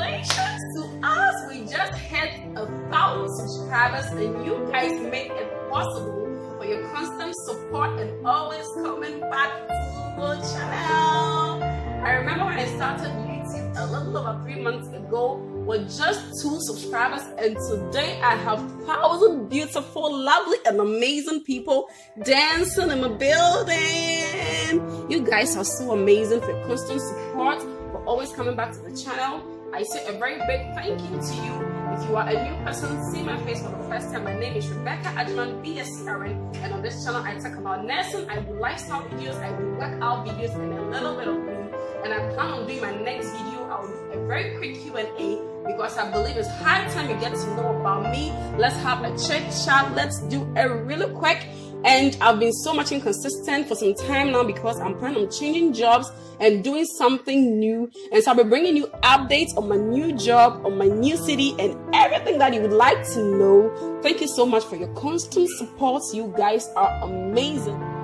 congratulations to us. We just hit 1,000 subscribers, and you guys make it possible for your constant support and always coming back to the channel. I remember when I started YouTube a little over 3 months ago with just 2 subscribers, and today I have 1,000 beautiful, lovely, and amazing people dancing in my building. You guys are so amazing for constant support, for always coming back to the channel. I say a very big thank you to you. If you are a new person, see my face for the first time, my name is Rebecca Agyemang, BSc RN, and on this channel I talk about nursing, I do lifestyle videos, I do workout videos, and a little bit of me. And I plan on doing my next video, I will do a very quick Q&A, because I believe it's high time you get to know about me. Let's have a chit chat, let's do a really quick. And I've been so much inconsistent for some time now because I'm planning on changing jobs and doing something new. And so I'll be bringing you updates on my new job, on my new city, and everything that you would like to know. Thank you so much for your constant support. You guys are amazing.